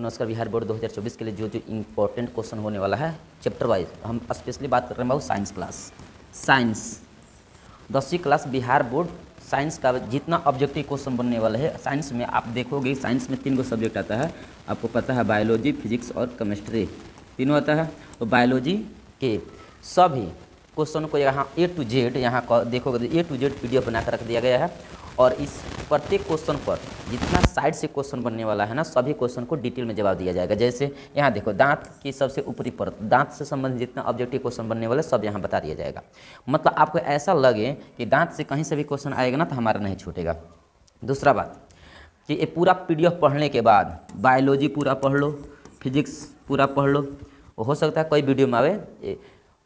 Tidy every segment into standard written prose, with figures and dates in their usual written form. नमस्कार बिहार बोर्ड 2024 के लिए जो जो इम्पोर्टेंट क्वेश्चन होने वाला है चैप्टर वाइज, हम स्पेशली बात कर रहे हैं भाई साइंस क्लास। साइंस 10वीं क्लास बिहार बोर्ड साइंस का जितना ऑब्जेक्टिव क्वेश्चन बनने वाला है साइंस में, आप देखोगे साइंस में 3 गो सब्जेक्ट आता है, आपको पता है बायोलॉजी, फिजिक्स और केमिस्ट्री, तीनों आता है। तो बायोलॉजी के सभी क्वेश्चन को यहाँ A to Z यहाँ देखोगे A to Z PDF बना कर रख दिया गया है, और इस प्रत्येक क्वेश्चन पर जितना साइड से क्वेश्चन बनने वाला है ना, सभी क्वेश्चन को डिटेल में जवाब दिया जाएगा। जैसे यहाँ देखो, दांत की सबसे ऊपरी परत, दांत से संबंधित जितना ऑब्जेक्टिव क्वेश्चन बनने वाला है सब यहाँ बता दिया जाएगा। मतलब आपको ऐसा लगे कि दांत से कहीं से भी क्वेश्चन आएगा ना तो हमारा नहीं छूटेगा। दूसरा बात कि ये पूरा PDF पढ़ने के बाद बायोलॉजी पूरा पढ़ लो, फिजिक्स पूरा पढ़ लो, हो सकता है कोई वीडियो में आवे।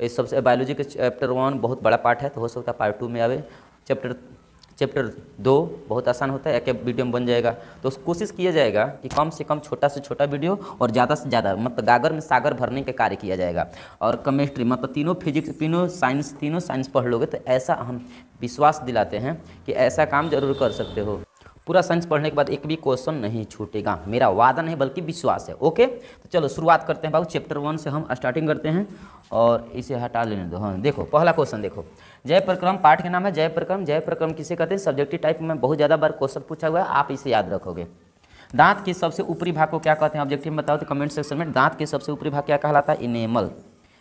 इस सबसे बायोलॉजी के चैप्टर 1 बहुत बड़ा पार्ट है, तो हो सकता है पार्ट 2 में आवे। चैप्टर 2 बहुत आसान होता है, एक वीडियो में बन जाएगा। तो कोशिश किया जाएगा कि कम से कम छोटा से छोटा वीडियो और ज़्यादा से ज़्यादा, मतलब गागर में सागर भरने का कार्य किया जाएगा। और केमिस्ट्री मतलब तीनों फिजिक्स, तीनों साइंस पढ़ लोगे तो ऐसा हम विश्वास दिलाते हैं कि ऐसा काम जरूर कर सकते हो। पूरा साइंस पढ़ने के बाद एक भी क्वेश्चन नहीं छूटेगा, मेरा वादा नहीं बल्कि विश्वास है। ओके, तो चलो शुरुआत करते हैं बाबू, चैप्टर 1 से हम स्टार्टिंग करते हैं। और इसे हटा लेने दो। हाँ देखो, पहला क्वेश्चन देखो, जैव प्रक्रम, पाठ के नाम है जैव प्रक्रम। जैव प्रक्रम किसे कहते हैं? सब्जेक्टिव टाइप में बहुत ज़्यादा बार क्वेश्चन पूछा हुआ है, आप इसे याद रखोगे। दांत के सबसे ऊपरी भाग को क्या कहते हैं? ऑब्जेक्टिव में बताओ तो कमेंट सेक्शन में। दांत के सबसे ऊपरी भाग क्या कहलाता है? इनेमल।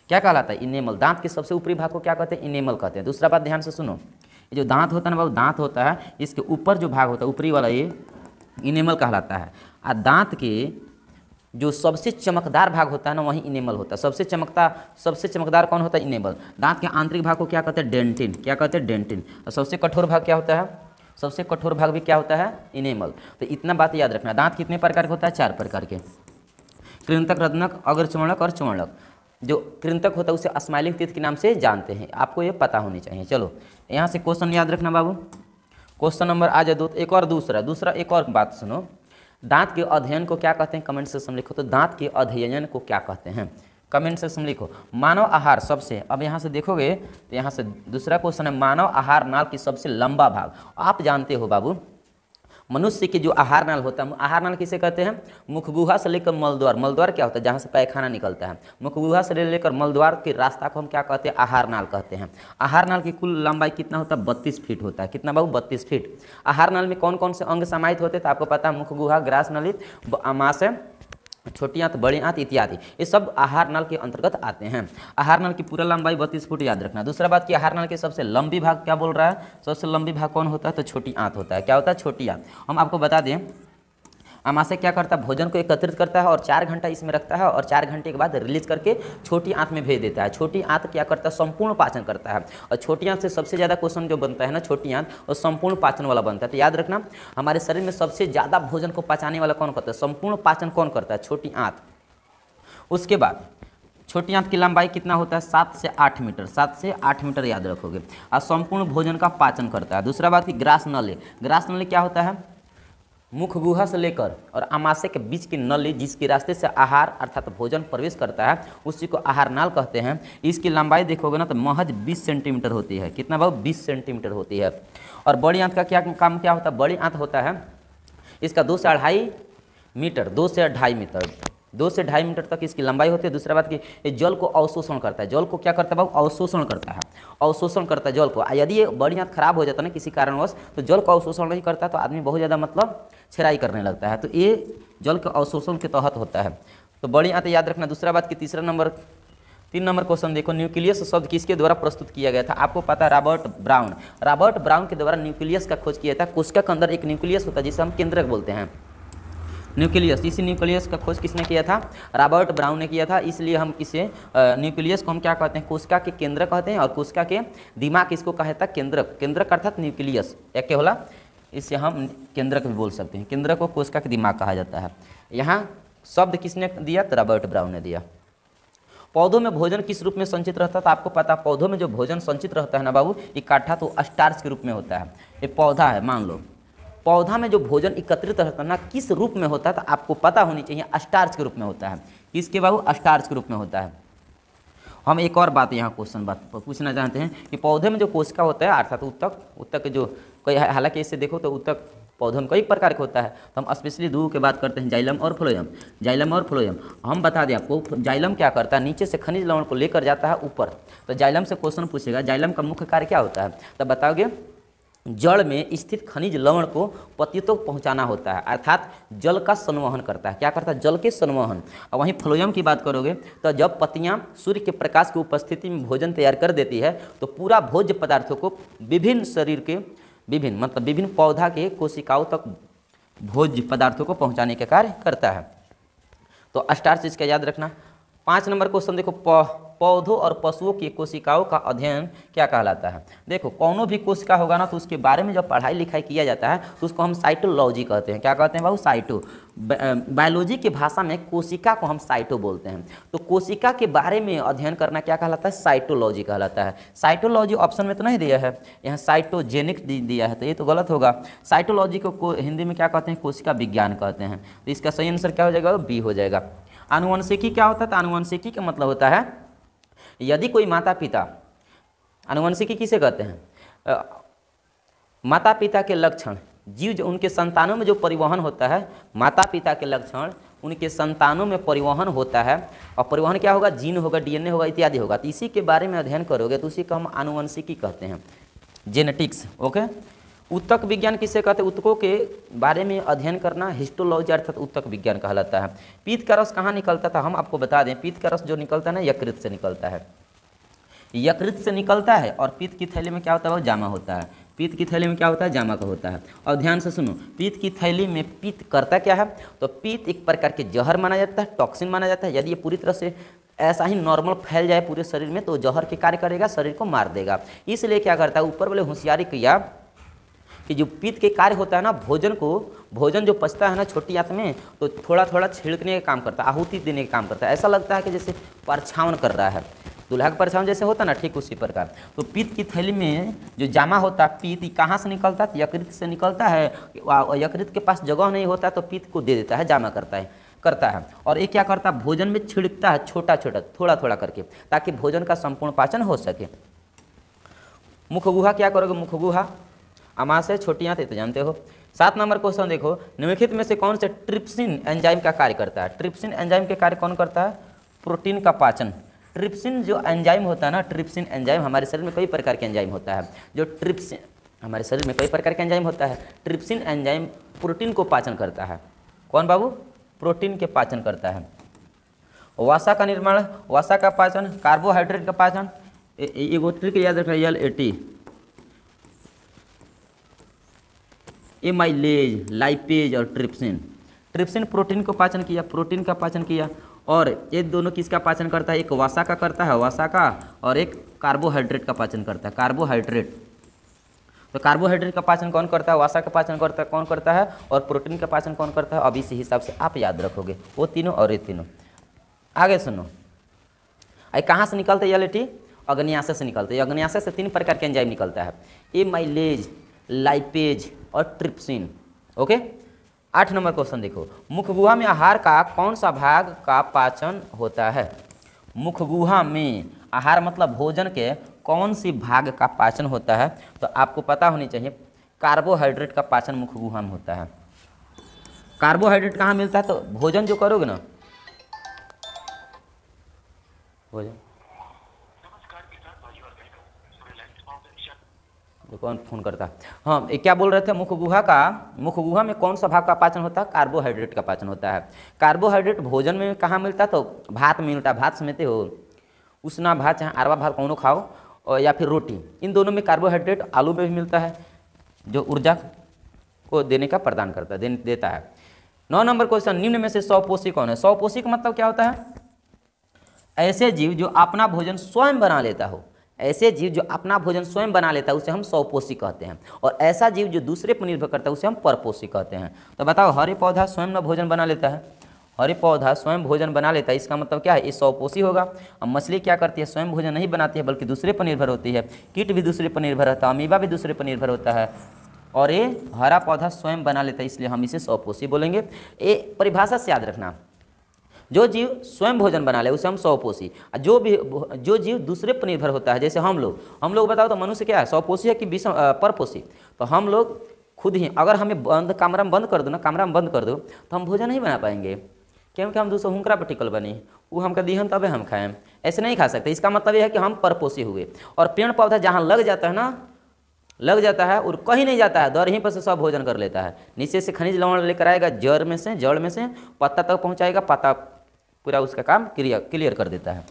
क्या कहलाता है? इनेमल। दांत के सबसे ऊपरी भाग को क्या कहते हैं? इनेमल कहते हैं। दूसरा बात ध्यान से सुनो, ये जो दांत होता है ना बाबू, दांत होता है, इसके ऊपर जो भाग होता है ऊपरी वाला, ये इनेमल कहलाता है। और दांत के जो सबसे चमकदार भाग होता है ना वही इनेमल होता है। सबसे चमकदार कौन होता है? इनेमल। दांत के आंतरिक भाग को क्या कहते हैं? डेंटिन। क्या कहते हैं? डेंटिन। और सबसे कठोर भाग क्या होता है? सबसे कठोर भाग भी क्या होता है? इनेमल। तो इतना बात याद रखना। दांत कितने प्रकार के होता है? 4 प्रकार के, कृंतक, रत्नक, अग्रचर्णक और चर्णक। जो कृंतक होता है उसे स्माइलिंग टीथ के नाम से जानते हैं, आपको ये पता होनी चाहिए। चलो यहाँ से क्वेश्चन याद रखना बाबू, क्वेश्चन नंबर आ जाए 2 एक और। दूसरा एक और बात सुनो, दांत के अध्ययन को क्या कहते हैं? कमेंट सेक्शन में लिखो। तो दांत के अध्ययन को क्या कहते हैं? कमेंट सेक्शन में लिखो। मानव आहार सबसे, अब यहाँ से देखोगे तो यहाँ से दूसरा क्वेश्चन है, मानव आहार नाल की सबसे लंबा भाग। आप जानते हो बाबू, मनुष्य के जो आहार नाल होता है, आहार नाल किसे कहते हैं? मुखगुहा से लेकर मलद्वार। मलद्वार क्या होता है? जहाँ से पैखाना निकलता है। मुखगुहा से लेकर मलद्वार के रास्ता को हम क्या कहते हैं? आहार नाल कहते हैं। आहार नाल की कुल लंबाई कितना होता है? 32 फीट होता है। कितना बाबू? 32 फीट। आहार नाल में कौन कौन से अंग समाहित होते हैं? तो आपको पता है, मुखगुहा, ग्रास नलित, आमाशय, छोटी आंत, बड़ी आंत इत्यादि, ये सब आहार नाल के अंतर्गत आते हैं। आहार नाल की पूरा लंबाई 32 फुट याद रखना। दूसरा बात कि आहार नाल के सबसे लंबी भाग क्या बोल रहा है? सबसे लंबी भाग कौन होता है? तो छोटी आंत होता है। क्या होता है? छोटी आंत। हम आपको बता दें, आमाशय क्या करता है? भोजन को एकत्रित करता है और 4 घंटा इसमें रखता है और 4 घंटे के बाद रिलीज करके छोटी आंत में भेज देता है। छोटी आंत क्या करता है? संपूर्ण पाचन करता है। और छोटी आंत से सबसे ज़्यादा क्वेश्चन जो बनता है ना, छोटी आंत और संपूर्ण पाचन वाला बनता है। तो याद रखना, हमारे शरीर में सबसे ज़्यादा भोजन को पचाने वाला कौन करता है? संपूर्ण पाचन कौन करता है? छोटी आंत। उसके बाद छोटी आंत की लंबाई कितना होता है? 7 से 8 मीटर। 7 से 8 मीटर याद रखोगे। और संपूर्ण भोजन का पाचन करता है। दूसरा बात कि ग्रास नली, ग्रास नली क्या होता है? मुखगुहा से लेकर और आमाशय के बीच की नली, जिसके रास्ते से आहार अर्थात भोजन प्रवेश करता है, उसी को आहार नाल कहते हैं। इसकी लंबाई देखोगे ना तो महज 20 सेंटीमीटर होती है। कितना बाबू? 20 सेंटीमीटर होती है। और बड़ी आंत का क्या काम क्या होता है? बड़ी आंत होता है इसका 2 से 2.5 मीटर, 2 से 2.5 मीटर, 2 से 2.5 मीटर तक इसकी लंबाई होती है। दूसरा बात कि जल को अवशोषण करता है। जल को क्या करता है बाबू? अवशोषण करता है। अवशोषण करता है जल को। यदि ये बड़ी आंत खराब हो जाता है ना किसी कारणवश, तो जल को अवशोषण नहीं करता तो आदमी बहुत ज़्यादा मतलब छिराई करने लगता है। तो ये जल के अवशोषण के तहत होता है। तो बड़ी आंत याद रखना। दूसरा बात कि 3 नंबर क्वेश्चन देखो, न्यूक्लियस शब्द किसके द्वारा प्रस्तुत किया गया था? आपको पता है, रॉबर्ट ब्राउन के द्वारा न्यूक्लियस का खोज किया था। कोशिका के अंदर एक न्यूक्लियस होता है जिसे हम केंद्रक बोलते हैं, न्यूक्लियस। इसी न्यूक्लियस का खोज किसने किया था? रॉबर्ट ब्राउन ने किया था। इसलिए हम इसे न्यूक्लियस को हम क्या कहते हैं? कोशिका के केंद्रक कहते हैं। और कोशिका के दिमाग इसको कहता है केंद्रक। केंद्रक अर्थात न्यूक्लियस एक के होला, इसे हम केंद्रक भी बोल सकते हैं। केंद्रक को कोशिका के दिमाग कहा जाता है। यहाँ शब्द किसने दिया? तो रॉबर्ट ब्राउन ने दिया। पौधों में भोजन किस रूप में संचित रहता है? आपको पता, पौधों में जो भोजन संचित रहता है ना बाबू, इकट्ठा तो स्टार्च के रूप में होता है। ये पौधा है मान लो, पौधा में जो भोजन एकत्रित रहता है ना किस रूप में होता है? तो आपको पता होनी चाहिए, स्टार्च के रूप में होता है। किसके बाबू? स्टार्च के रूप में होता है। हम एक और बात यहाँ क्वेश्चन बात पूछना चाहते हैं कि पौधे में जो कोशिका होता है अर्थात ऊतक, ऊतक जो, हालांकि इससे देखो तो ऊतक पौधों में कई प्रकार के होता है। तो हम स्पेशली दो के बात करते हैं, जाइलम और फ्लोएम। जाइलम और फ्लोएम हम बता दें आपको, जाइलम क्या करता है, नीचे से खनिज लवण को लेकर जाता है ऊपर। तो जाइलम से क्वेश्चन पूछेगा जाइलम का मुख्य कार्य क्या होता है, तब बताओगे जड़ में स्थित खनिज लवण को पतितों को पहुँचाना होता है, अर्थात जल का संवहन करता है। क्या करता है, जल के संवहन। और वहीं फ्लोएम की बात करोगे तो जब पत्तियां सूर्य के प्रकाश की उपस्थिति में भोजन तैयार कर देती है तो पूरा भोज्य पदार्थों को विभिन्न शरीर के विभिन्न मतलब विभिन्न पौधा के कोशिकाओं तक भोज्य पदार्थों को पहुँचाने का कार्य करता है। तो स्टार्च इसका याद रखना। 5 नंबर क्वेश्चन देखो, पौधों और पशुओं की कोशिकाओं का अध्ययन क्या कहलाता है। देखो कौनो भी कोशिका होगा ना तो उसके बारे में जब पढ़ाई लिखाई किया जाता है तो उसको हम साइटोलॉजी कहते हैं। क्या कहते हैं बाबू, साइटो। बायोलॉजी की भाषा में कोशिका को हम साइटो बोलते हैं। तो कोशिका के बारे में अध्ययन करना क्या कहलाता है, साइटोलॉजी कहलाता है। साइटोलॉजी ऑप्शन में तो नहीं दिया है, यहाँ साइटोजेनिक दिया है तो ये तो गलत होगा। साइटोलॉजी को हिंदी में क्या कहते हैं, कोशिका विज्ञान कहते हैं। तो इसका सही आंसर क्या हो जाएगा, बी हो जाएगा। आनुवंशिकी क्या होता है, तो आनुवंशिकी का मतलब होता है यदि कोई माता पिता, आनुवंशिकी किसे कहते हैं, माता पिता के लक्षण जीव जो उनके संतानों में जो परिवहन होता है, माता पिता के लक्षण उनके संतानों में परिवहन होता है। और परिवहन क्या होगा, जीन होगा, डीएनए होगा, इत्यादि होगा। तो इसी के बारे में अध्ययन करोगे तो उसी को हम आनुवंशिकी कहते हैं, जेनेटिक्स। ओके, ऊतक विज्ञान किसे कहते हैं, ऊतकों के बारे में अध्ययन करना हिस्टोलॉजी अर्थात ऊतक विज्ञान कहलाता है। पीत का रस कहाँ निकलता था, हम आपको बता दें पीत का रस जो निकलता है ना यकृत से निकलता है, यकृत से निकलता है। और पीत की थैली में क्या होता है, वो जामा होता है। पीत की थैली में क्या होता है, जामा का होता है। और ध्यान से सुनो, पीत की थैली में पीत करता क्या है, तो पीत एक प्रकार के जहर माना जाता है, टॉक्सिन माना जाता है। यदि ये पूरी तरह से ऐसा ही नॉर्मल फैल जाए पूरे शरीर में तो जहर के कार्य करेगा, शरीर को मार देगा। इसलिए क्या करता है, ऊपर वाले होशियारी किया कि जो पीत के कार्य होता है ना, भोजन जो पचता है ना छोटी आंत में तो थोड़ा थोड़ा छिड़कने का काम करता है, आहुति देने का काम करता है। ऐसा लगता है कि जैसे परछावन कर रहा है, दूल्हा का परछावन जैसे होता है ना, ठीक उसी प्रकार। तो पीत की थैली में जो जामा होता है, पीत कहाँ से निकलता है, तो यकृत से निकलता है। यकृत के पास जगह नहीं होता तो पीत को दे देता है, जामा करता है। और ये क्या करता है, भोजन में छिड़कता है छोटा छोटा थोड़ा थोड़ा करके, ताकि भोजन का संपूर्ण पाचन हो सके। मुखगुहा क्या करोगे, मुखगुहा आमाशय छोटी आंत तो जानते हो। 7 नंबर क्वेश्चन देखो, निम्नलिखित में से कौन से ट्रिप्सिन एंजाइम का कार्य करता है। ट्रिप्सिन एंजाइम के कार्य कौन करता है, प्रोटीन का पाचन। ट्रिप्सिन जो एंजाइम होता है ना, ट्रिप्सिन एंजाइम हमारे शरीर में कई प्रकार के एंजाइम होता है, जो ट्रिप्सिन हमारे शरीर में कई प्रकार के एंजाइम होता है। ट्रिप्सिन एंजाइम प्रोटीन को पाचन करता है। कौन बाबू, प्रोटीन के पाचन करता है। वसा का निर्माण, वसा का पाचन, कार्बोहाइड्रेट का पाचन। एगो ट्रिक याद रखना, LAT एमाइलेज, लाइपेज और ट्रिप्सिन। ट्रिप्सिन प्रोटीन को पाचन किया, प्रोटीन का पाचन किया। और ये दोनों किसका पाचन करता है, एक वसा का करता है, वसा का, और एक कार्बोहाइड्रेट का पाचन करता है, कार्बोहाइड्रेट। तो कार्बोहाइड्रेट का पाचन कौन करता है, वसा का पाचन करता है, कौन करता है, और प्रोटीन का पाचन कौन करता है। अब इसी हिसाब से आप याद रखोगे वो तीनों और ये तीनों। आगे सुनो, आई कहाँ से निकलते है, LAT अग्न्याशय से निकलते है। अग्न्याशय से 3 प्रकार के एंजाइम निकलता है, एमाइलेज, लाइपेज और ट्रिप्सिन। ओके, 8 नंबर क्वेश्चन देखो, मुखगुहा में आहार का कौन सा भाग का पाचन होता है। मुखगुहा में आहार मतलब भोजन के कौन सी भाग का पाचन होता है, तो आपको पता होनी चाहिए कार्बोहाइड्रेट का पाचन मुखगुहा में होता है। कार्बोहाइड्रेट कहाँ मिलता है, तो भोजन जो करोगे ना, भोजन कौन फोन करता है, हाँ क्या बोल रहे थे, मुखगुहा में कौन सा भाग का पाचन होता है, कार्बोहाइड्रेट का पाचन होता है। कार्बोहाइड्रेट भोजन में कहाँ मिलता है, तो भात में मिलता है। भात समझते हो, उसना भात चाहे अरवा भात कौनो खाओ, और या फिर रोटी, इन दोनों में कार्बोहाइड्रेट। आलू में भी मिलता है जो ऊर्जा को देने का प्रदान करता है, देता है। 9 नंबर क्वेश्चन, निम्न में से स्वपोषी कौन है। स्वपोषी का मतलब क्या होता है, ऐसे जीव जो अपना भोजन स्वयं बना लेता हो, ऐसे जीव जो अपना भोजन स्वयं बना लेता है उसे हम स्वपोषी कहते हैं। और ऐसा जीव जो दूसरे पर निर्भर करता है उसे हम परपोषी कहते हैं। तो बताओ, हरे पौधा स्वयं ना भोजन बना लेता है, हरे पौधा स्वयं भोजन बना लेता है, इसका मतलब क्या है, ये स्वपोषी होगा। अब मछली क्या करती है, स्वयं भोजन नहीं बनाती है बल्कि दूसरे पर निर्भर होती है। कीट भी दूसरे पर निर्भर रहता है, अमीबा भी दूसरे पर निर्भर होता है, और ये हरा पौधा स्वयं बना लेता है, इसलिए हम इसे स्वपोषी बोलेंगे। ये परिभाषा से याद रखना, जो जीव स्वयं भोजन बना ले उसे हम स्वपोषी, जो जीव दूसरे पर निर्भर होता है जैसे हम लोग बताओ तो मनुष्य क्या है, स्वपोषी है कि परपोषी। तो हम लोग खुद ही अगर हमें बंद कमरा में बंद कर दो ना, कमरा में बंद कर दो तो हम भोजन नहीं बना पाएंगे, क्योंकि हम दूसरा हुनकरा पर टिकल बनी, वो हमका दीहन तबे हम खाएं, ऐसे नहीं खा सकते। इसका मतलब यह है कि हम परपोषी हुए। और पेड़ पौधा जहाँ लग जाता है ना, लग जाता है और कहीं नहीं जाता है, दर ही पर से सब भोजन कर लेता है। नीचे से खनिज लवण लेकर आएगा, जड़ में से पत्ता तक पहुँचाएगा, पत्ता पूरा उसका काम क्लियर कर देता है।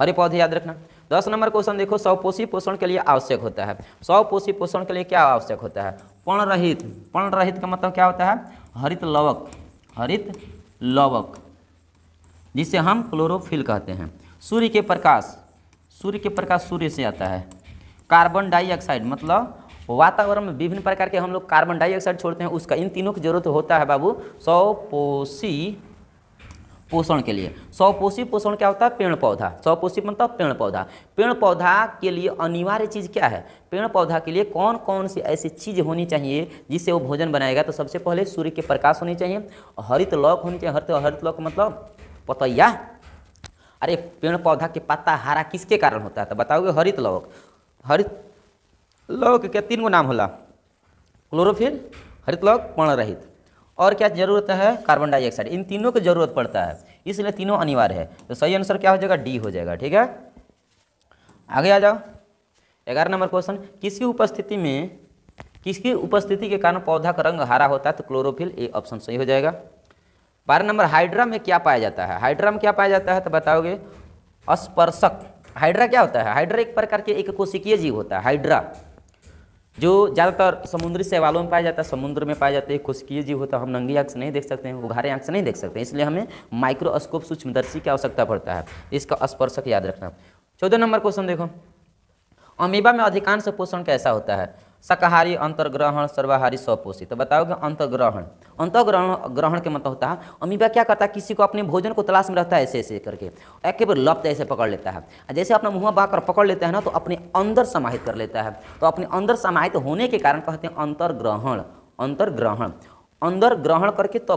हरे पौधे याद रखना। 10 नंबर क्वेश्चन देखो, स्वपोषी पोषण के लिए आवश्यक होता है। स्वपोषी पोषण के लिए क्या आवश्यक होता है? पर्णरहित। पर्णरहित का मतलब क्या होता है? हरित लवक, जिसे हम क्लोरोफिल कहते हैं। सूर्य के प्रकाश सूर्य से आता है। कार्बन डाइऑक्साइड, मतलब वातावरण में विभिन्न प्रकार के हम लोग कार्बन डाइऑक्साइड छोड़ते हैं, उसका इन तीनों की जरूरत होता है बाबू स्वपोषी पोषण के लिए। स्वपोषी पोषण क्या होता है? पेड़ पौधा। स्वपोषी मतलब पेड़ पौधा। पेड़ पौधा के लिए अनिवार्य चीज़ क्या है? पेड़ पौधा के लिए कौन कौन सी ऐसी चीज़ होनी चाहिए जिससे वो भोजन बनाएगा? तो सबसे पहले सूर्य के प्रकाश होनी चाहिए, हरित लौक होनी चाहिए। हरित लौक मतलब पतैया। अरे पेड़ पौधा के पत्ता हरा किसके कारण होता है? तो बताओगे हरित लौक। हरित लौक के 3 गो नाम होला, क्लोरोफिल, हरित लौक, पर्णरहित। और क्या जरूरत है? Carbon dioxide. इन तीनों की जरूरत पड़ता है, इसलिए तीनों अनिवार्य है। तो सही आंसर क्या हो जाएगा? डी हो जाएगा। ठीक है, आगे आ जाओ। 11 नंबर क्वेश्चन, किसकी उपस्थिति के कारण पौधा का रंग हरा होता है? तो क्लोरोफिल, ए ऑप्शन सही हो जाएगा। 12 नंबर, हाइड्रा में क्या पाया जाता है? हाइड्रा में क्या पाया जाता है? तो बताओगे स्पर्शक। हाइड्रा क्या होता है? हाइड्रा एक प्रकार के एक कोशिकीय जीव होता है। हाइड्रा जो ज़्यादातर समुद्री शैवालों में पाया जाता है, समुद्र में पाया जाता है। कोशिकीय जीव होता है, हम नंगी आँख से नहीं देख सकते हैं, उघारे आँख से नहीं देख सकते हैं, इसलिए हमें माइक्रोस्कोप सूक्ष्मदर्शी की आवश्यकता पड़ता है। इसका स्पर्शक याद रखना। 14 नंबर क्वेश्चन देखो, अमीबा में अधिकांश पोषण कैसा होता है? शाकाहारी, अंतर्ग्रहण, सर्वाहारी, स्वपोषी। तो बताओगे अंतर्ग्रहण। अंतर्ग्रहण के मतलब होता है अमीबा क्या करता है, किसी को अपने भोजन को तलाश में रहता है, ऐसे ऐसे करके एक बार लपट ऐसे पकड़ लेता है, जैसे अपना मुँह बाँकर पकड़ लेता है ना, तो अपने अंदर समाहित कर लेता है। तो अपने अंदर समाहित होने के कारण कहते हैं अंतर्ग्रहण। अंदर ग्रहण करके तब तो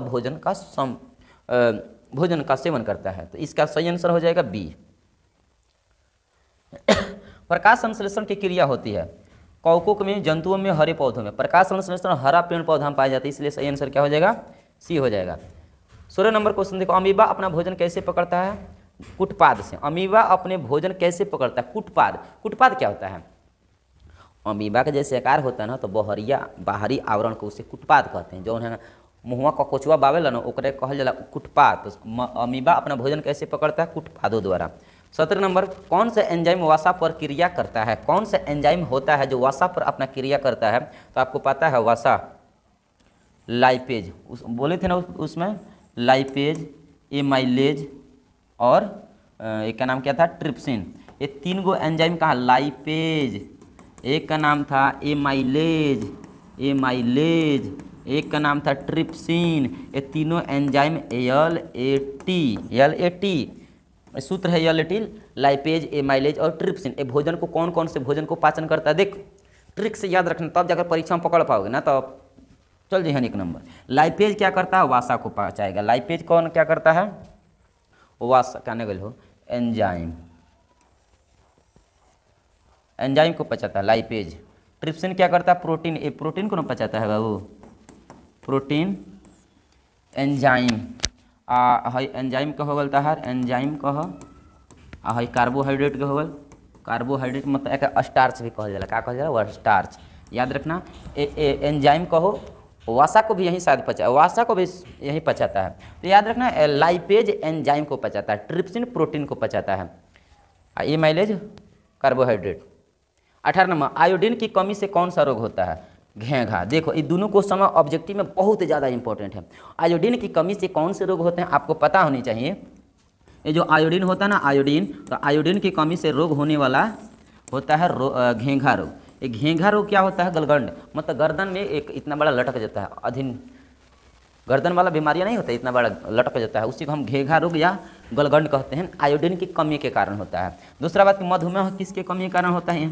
भोजन का सेवन करता है। तो इसका सही आंसर हो जाएगा बी। प्रकाश संश्लेषण की क्रिया होती है कौकों में, जंतुओं में, हरे पौधों में। प्रकाश संश्लेषण हरा पेड़ पौधा में पाया जाता है, इसलिए सही आंसर क्या हो जाएगा? सी हो जाएगा। 16 नंबर क्वेश्चन देखो, अमीबा अपना भोजन कैसे पकड़ता है? कुटपाद से। अमीबा अपने भोजन कैसे पकड़ता है? कुटपाद। कुटपाद क्या होता है? अमीबा का जैसे आकार होता है ना, तो बहरिया बाहरी आवरण को उसे कुटपाद कहते हैं। जो है ना मुँह का कोचुआ बावेला ना, ओकरे कहल जाला कुटपाद। अमीबा अपना भोजन कैसे पकड़ता है? कुटपादों द्वारा। 17 नंबर, कौन सा एंजाइम वसा पर क्रिया करता है? कौन सा एंजाइम होता है जो वसा पर अपना क्रिया करता है? तो आपको पता है वसा लाइपेज, बोले थे ना उसमें लाइपेज, एमाइलेज और एक का नाम क्या था? ट्रिप्सिन। ये 3 गो एंजाइम कहा, लाइपेज एक का नाम था, एमाइलेज एक का नाम था, ट्रिप्सिन। ये तीनों एंजाइम एल ए टी, सूत्र है यलटिल, लाइपेज, एमाइलेज और ट्रिप्सिन। ये भोजन को कौन से भोजन को पाचन करता है? देख ट्रिक से याद रखना, तब जाकर परीक्षा में पकड़ पाओगे ना, तो चल जाइए। 1 नंबर, लाइपेज क्या करता है? वासा को पचाएगा। लाइपेज कौन क्या करता है? वासा कहने गए हो, एंजाइम को पचाता है लाइपेज। ट्रिप्सिन क्या करता है? प्रोटीन। ये प्रोटीन को ना पचाता है बाबू, प्रोटीन एंजाइम एंजाइम का होगल ताहर, एंजाइम कह हई कार्बोहाइड्रेट के होगल, कार्बोहाइड्रेट मतलब एक स्टार्च भी कहल जाला। का कहल जाला? वह स्टार्च। याद रखना एंजाइम कहो, वासा को भी यहीं शायद पचा, वासा को भी यहीं पचाता है। तो याद रखना लाइपेज एंजाइम को पचाता है, ट्रिप्सिन प्रोटीन को पचाता है, एमाइलेज कार्बोहाइड्रेट। 18 नंबर, आयोडीन की कमी से कौन सा रोग होता है? घेंघा। देखो ये दोनों क्वेश्चन ऑब्जेक्टिव में बहुत ज़्यादा इंपॉर्टेंट है। आयोडीन की कमी से कौन से रोग होते हैं आपको पता होनी चाहिए। ये जो आयोडीन होता है ना, आयोडीन, तो आयोडीन की कमी से रोग होने वाला होता है घेंघा रोग। ये घेंघा रोग क्या होता है? गलगंड, मतलब गर्दन में एक इतना बड़ा लटक जाता है, अधीन गर्दन वाला बीमारियाँ नहीं होता, इतना बड़ा लटक जाता है, उसी को हम घेंघा रोग या गलगंड कहते हैं। आयोडीन की कमी के कारण होता है। दूसरा बात, मधुमेह किसके कमी के कारण होता है?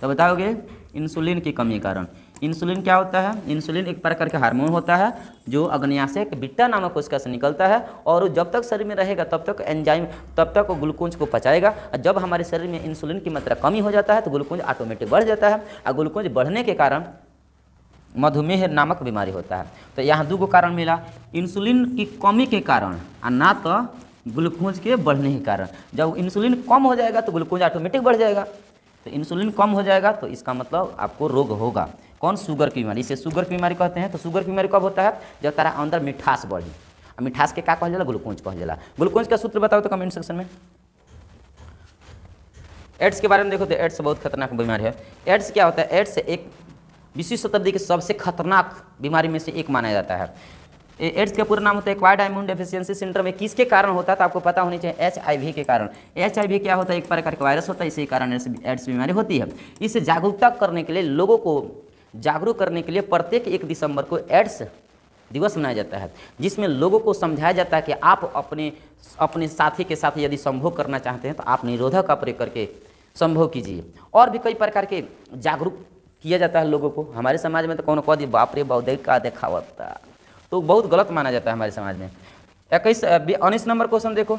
तो बताओगे इंसुलिन की कमी के कारण। इंसुलिन क्या होता है? इंसुलिन एक प्रकार का हार्मोन होता है जो अग्न्याशय बिट्टा नामक कोशिका से निकलता है, और जब तक शरीर में रहेगा तब तक एंजाइम, तब तक ग्लूकोज को पचाएगा। जब हमारे शरीर में इंसुलिन की मात्रा कमी हो जाता है तो ग्लूकोज ऑटोमेटिक बढ़ जाता है, और ग्लूकोज बढ़ने के कारण मधुमेह नामक बीमारी होता है। तो यहाँ दो गो कारण मिला, इंसुलिन की कमी के कारण और ना तो ग्लूकोज के बढ़ने के कारण। जब इंसुलिन कम हो जाएगा तो ग्लूकोज ऑटोमेटिक बढ़ जाएगा, तो इंसुलिन कम हो जाएगा तो इसका मतलब आपको रोग होगा। कौन? शुगर की बीमारी। इसे शुगर की बीमारी कहते हैं। तो शुगर की बीमारी कब होता है? जब तारा अंदर मिठास बढ़ी, और मिठास के का कहल जाला? ग्लूकोज कहल जाला। ग्लूकोज का सूत्र बताओ तो कमेंट सेक्शन में। एड्स के बारे में देखो तो एड्स बहुत खतरनाक बीमारी है। एड्स क्या होता है? एड्स एक 20वीं शताब्दी की सबसे खतरनाक बीमारी में से एक माना जाता है। एड्स का पूरा नाम होता है एक्वायर्ड इम्यून डेफिशिएंसी सिंड्रोम। किसके कारण होता है तो आपको पता होनी चाहिए, HIV के कारण। HIV क्या होता है? एक प्रकार का वायरस होता है, इसी कारण एड्स बीमारी होती है। इसे जागरूकता करने के लिए, लोगों को जागरूक करने के लिए प्रत्येक 1 दिसंबर को एड्स दिवस मनाया जाता है, जिसमें लोगों को समझाया जाता है कि आप अपने साथी के साथ यदि संभोग करना चाहते हैं तो आप निरोधक का प्रयोग करके संभोग कीजिए। और भी कई प्रकार के जागरूक किया जाता है लोगों को। हमारे समाज में तो कौन कह दिए, बाप रे बौद्ध का देखावता, तो बहुत गलत माना जाता है हमारे समाज में। 19 नंबर क्वेश्चन देखो,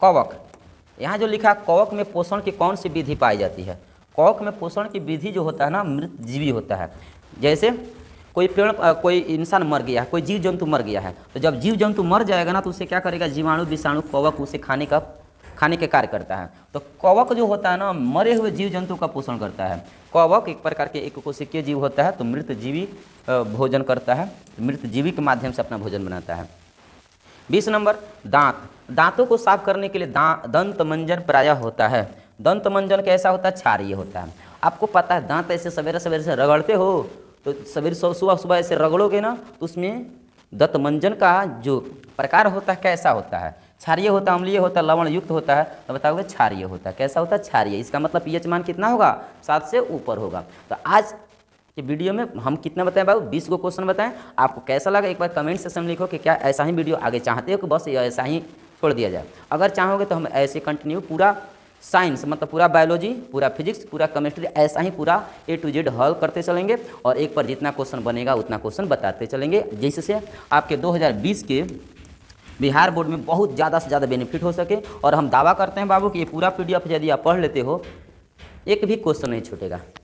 कवक। यहाँ जो लिखा कवक में पोषण की कौन सी विधि पाई जाती है? कवक में पोषण की विधि जो होता है ना, मृत जीवी होता है। जैसे कोई पेड़, कोई इंसान मर गया है, कोई जीव जंतु मर गया है, तो जब जीव जंतु मर जाएगा ना तो उसे क्या करेगा? जीवाणु विषाणु कवक उसे खाने के कार्य करता है। तो कवक जो होता है ना, मरे हुए जीव जंतु का पोषण करता है। कवक एक प्रकार के एक कोशिकीय जीव होता है, तो मृत जीवी भोजन करता है, मृत जीवी के माध्यम से अपना भोजन बनाता है। 20 नंबर दांत। दांतों को साफ करने के लिए दंत मंजन प्रायः होता है। दंत मंजन कैसा होता है? क्षारीय होता है। आपको पता है दांत ऐसे सवेरे से रगड़ते हो तो सवेरे सुबह ऐसे रगड़ोगे ना तो उसमें दंत मंजन का जो प्रकार होता है कैसा होता है? क्षारीय होता है, अम्लीय होता है, लवण युक्त होता है। तो बताओगे क्षारीय होता है। कैसा होता है? क्षारीय। इसका मतलब पीएच मान कितना होगा? 7 से ऊपर होगा। तो आज के वीडियो में हम कितना बताएं बाबू? 20 को क्वेश्चन बताएं। आपको कैसा लगा एक बार कमेंट सेक्शन में लिखो कि क्या ऐसा ही वीडियो आगे चाहते हो कि बस ऐसा ही छोड़ दिया जाए। अगर चाहोगे तो हम ऐसे कंटिन्यू पूरा साइंस, मतलब पूरा बायोलॉजी, पूरा फिजिक्स, पूरा केमिस्ट्री, ऐसा ही पूरा A to Z हल करते चलेंगे और एक पर जितना क्वेश्चन बनेगा उतना क्वेश्चन बताते चलेंगे, जिससे आपके 2020 के बिहार बोर्ड में बहुत ज़्यादा से ज़्यादा बेनिफिट हो सके। और हम दावा करते हैं बाबू कि ये पूरा PDF यदि आप पढ़ लेते हो, एक भी क्वेश्चन नहीं छूटेगा।